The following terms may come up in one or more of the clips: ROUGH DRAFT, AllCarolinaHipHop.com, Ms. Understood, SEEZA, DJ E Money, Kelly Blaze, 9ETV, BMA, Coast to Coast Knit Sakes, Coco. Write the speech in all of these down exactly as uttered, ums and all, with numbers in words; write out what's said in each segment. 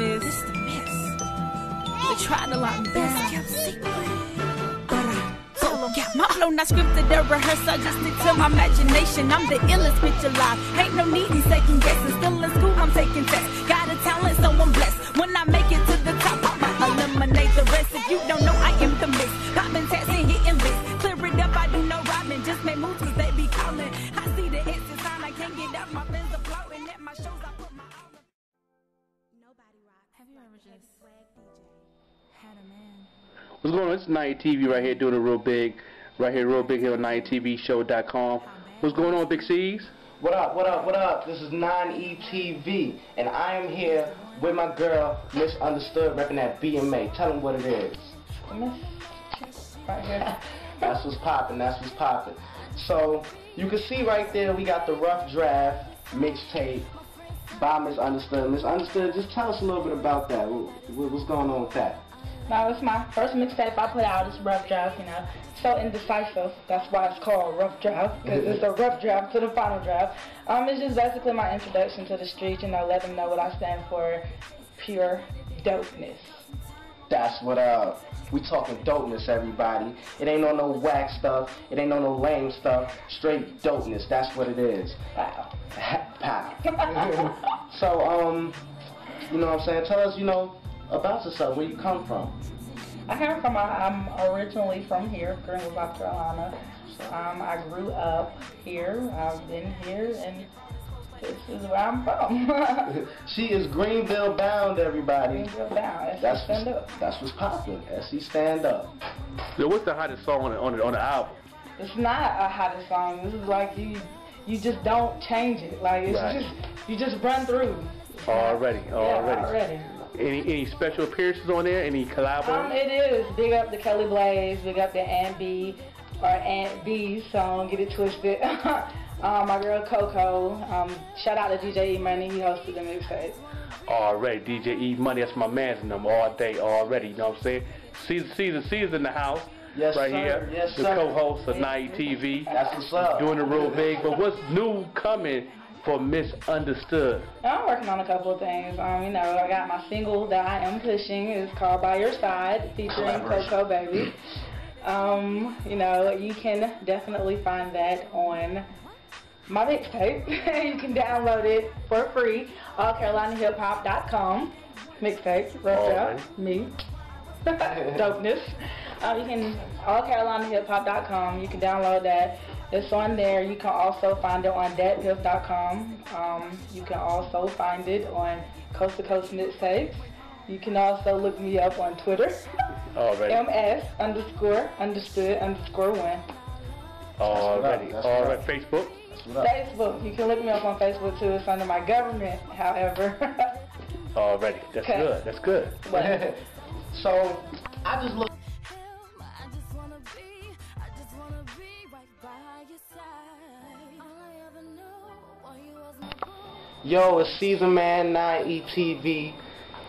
miss. This the mess. They tried to lock me down. Kept secret. But I told them. My flow not scripted, the rehearsal. Just stick to my imagination. I'm the illest bitch alive. Ain't no need in second guessing. Still in school, I'm taking tests. Got a talent, so I'm blessed. When I make it to the top, I'ma eliminate the rest. If you don't know, I am the miss. Popping tests and hitting lists. Clear it up, I do no robbing. Just make moves cause they be calling. I see the extra sign, I can't get up. My friends are floating at my shows. I put my all. Have you ever just had a man? What's going on? It's nine E T V right here doing it real big. Right here, real big here on nine E T V show dot com. What's going on, Big C's? What up, what up, what up? This is nine E T V, and I am here with my girl, Miz Understood, repping that B M A. Tell them what it is. Right here. That's what's popping, that's what's popping. So, you can see right there, we got the Rough Draft mixtape by Miz Understood. Miz Understood, just tell us a little bit about that. What's going on with that? Now, it's my first mixtape I put out. It's Rough Draft, you know. So indecisive. That's why it's called Rough Draft, because it's a rough draft to the final draft. Um, it's just basically my introduction to the street, you know, let them know what I stand for. Pure dopeness. That's what uh, we talking dopeness, everybody. It ain't on no whack stuff. It ain't on no lame stuff. Straight dopeness. That's what it is. Wow. Pow. So, um, you know what I'm saying? Tell us, you know, about yourself, where you come from. I come from, I'm originally from here, Greenville, South Carolina. Um, I grew up here, I've been here, and this is where I'm from. She is Greenville bound, everybody. Greenville bound, S E that's stand up. That's what's popular, S E stand up. So what's the hottest song on the, on the, on the album? It's not a hottest song, this is like you, you just don't change it. Like, it's right. just, you just run through. Already, yeah, already. already. Any any special appearances on there? Any collabos? Um, it is. Big up the Kelly Blaze. Big up the Aunt B, or Aunt B's song. Get it twisted. um, my girl Coco. Um, shout out to D J E Money. He hosted the mixtape. Already, D J E Money. That's my man's in them all day. Already, you know what I'm saying? SEEZA, SEEZA, SEEZA in the house. Yes, right sir. Here. Yes, the co-host of nine E T V. That's what's up. Doing it real big. But what's new coming for Miz Understood? I'm working on a couple of things. Um, you know, I got my single that I am pushing. It's called By Your Side, featuring Coco, baby. Um, you know, you can definitely find that on my mixtape. You can download it for free. All Carolina Hip Hop dot com. Mixtape, right there, me. Dopeness. Uh, you can, All Carolina Hip Hop dot com. You can download that. It's on there. You can also find it on dat nip dot com. Um, you can also find it on Coast to Coast Knit Sakes. You can also look me up on Twitter. Already. M S underscore understood underscore one. Already. Alright. Facebook. Facebook. You can look me up on Facebook too. It's under my government, however. Already. That's good. That's good. But, so I just look. Yo, it's SEEZA Man, nine E T V,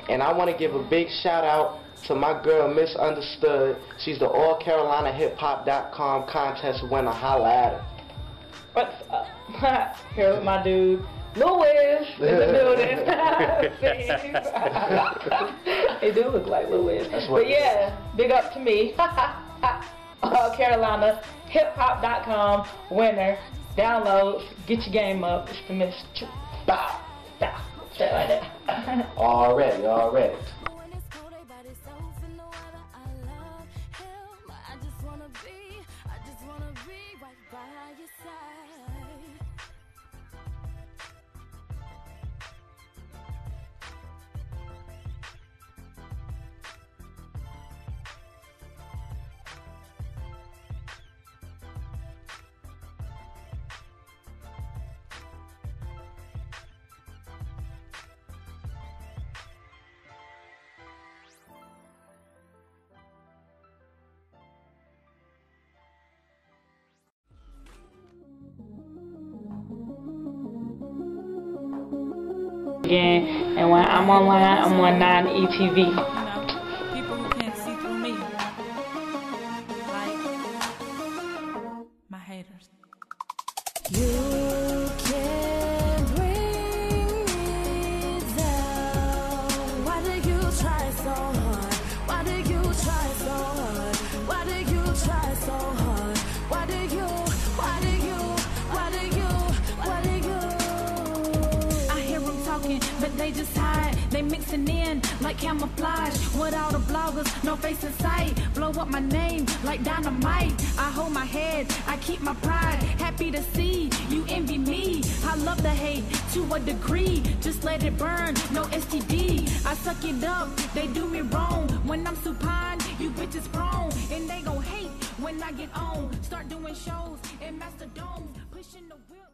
and I want to give a big shout out to my girl, Miz Understood. She's the All Carolina Hip Hop dot com contest winner. Holla at her. What's up? Here with my dude, Louis, in the building. It do look like Louis. But yeah, big up to me. All Carolina Hip Hop dot com winner. Download, get your game up. It's the Miss. Bow, bow, straight like that. Already, already. Again, and when I'm online, I'm on nine E T V. You know, people who can't see through me, like my haters. You can bring me down. they just hide. They mixing in like camouflage with all the bloggers, no face in sight. Blow up my name like dynamite. I hold my head, I keep my pride. Happy to see you envy me. I love the hate to a degree. Just let it burn, no S T D. I suck it up, they do me wrong. When I'm supine, you bitches prone. And they gon' hate when I get on. Start doing shows and master domes, pushing the wheel.